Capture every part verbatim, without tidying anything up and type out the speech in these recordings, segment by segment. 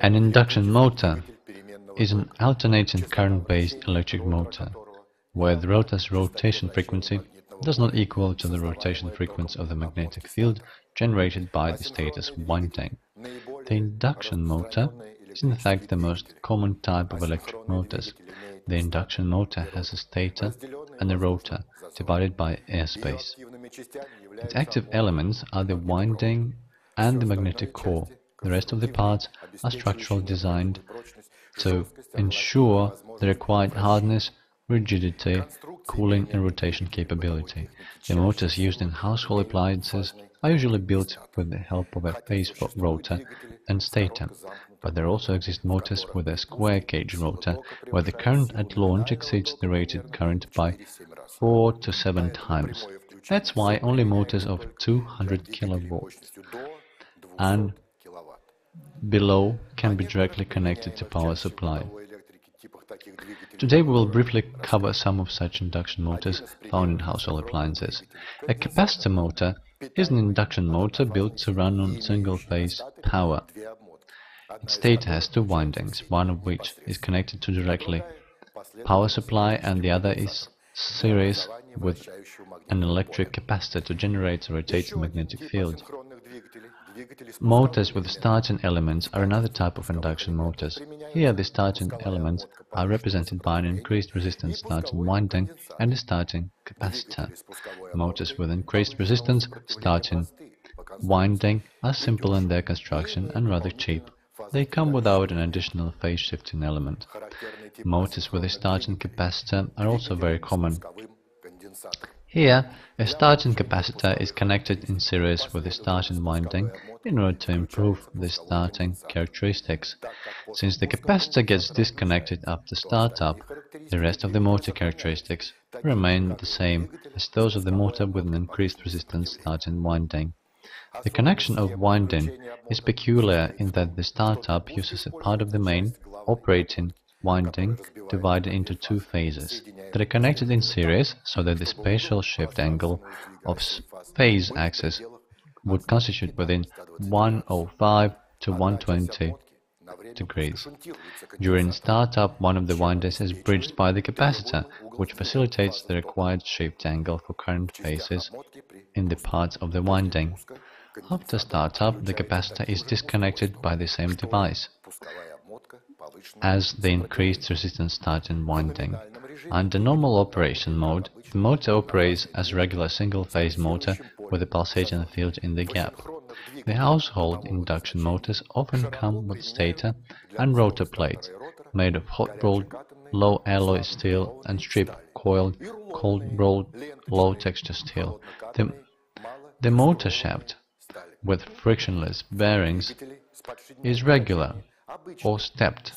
An induction motor is an alternating current-based electric motor, where the rotor's rotation frequency does not equal to the rotation frequency of the magnetic field generated by the status winding. The induction motor is in fact the most common type of electric motors. The induction motor has a stator and a rotor, divided by airspace. Its active elements are the winding and the magnetic core. The rest of the parts are structurally designed to ensure the required hardness, rigidity, cooling and rotation capability. The motors used in household appliances are usually built with the help of a phase rotor and stator, but there also exist motors with a square cage rotor, where the current at launch exceeds the rated current by four to seven times. That's why only motors of two hundred kilowatts and below can be directly connected to power supply. Today we will briefly cover some of such induction motors found in household appliances. A capacitor motor is an induction motor built to run on single-phase power. Its stator has two windings, one of which is connected to directly power supply and the other is series with an electric capacitor to generate a rotating magnetic field. Motors with starting elements are another type of induction motors. Here the starting elements are represented by an increased resistance starting winding and a starting capacitor. Motors with increased resistance starting winding are simple in their construction and rather cheap. They come without an additional phase shifting element. Motors with a starting capacitor are also very common. Here, a starting capacitor is connected in series with a starting winding in order to improve the starting characteristics. Since the capacitor gets disconnected after startup, the rest of the motor characteristics remain the same as those of the motor with an increased resistance starting winding. The connection of winding is peculiar in that the startup uses a part of the main operating winding divided into two phases that are connected in series so that the spatial shift angle of phase axis would constitute within one oh five to one twenty degrees. During startup, one of the windings is bridged by the capacitor, which facilitates the required shift angle for current phases in the parts of the winding. After startup, the capacitor is disconnected by the same device as the increased resistance starting winding. Under normal operation mode, the motor operates as a regular single-phase motor with a pulsating field in the gap. The household induction motors often come with stator and rotor plates made of hot-rolled, low-alloy steel and strip-coiled, cold-rolled, low-texture steel. The, the motor shaft with frictionless bearings is regular or stepped,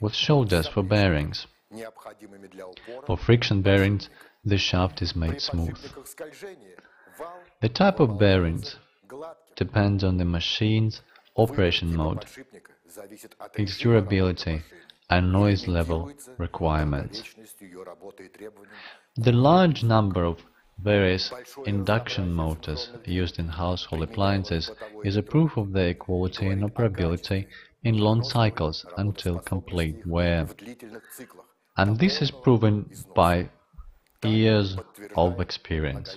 with shoulders for bearings. For friction bearings, the shaft is made smooth. The type of bearings depends on the machine's operation mode, its durability and noise level requirements. The large number of various induction motors used in household appliances is a proof of their quality and operability in long cycles until complete wear. And this is proven by years of experience.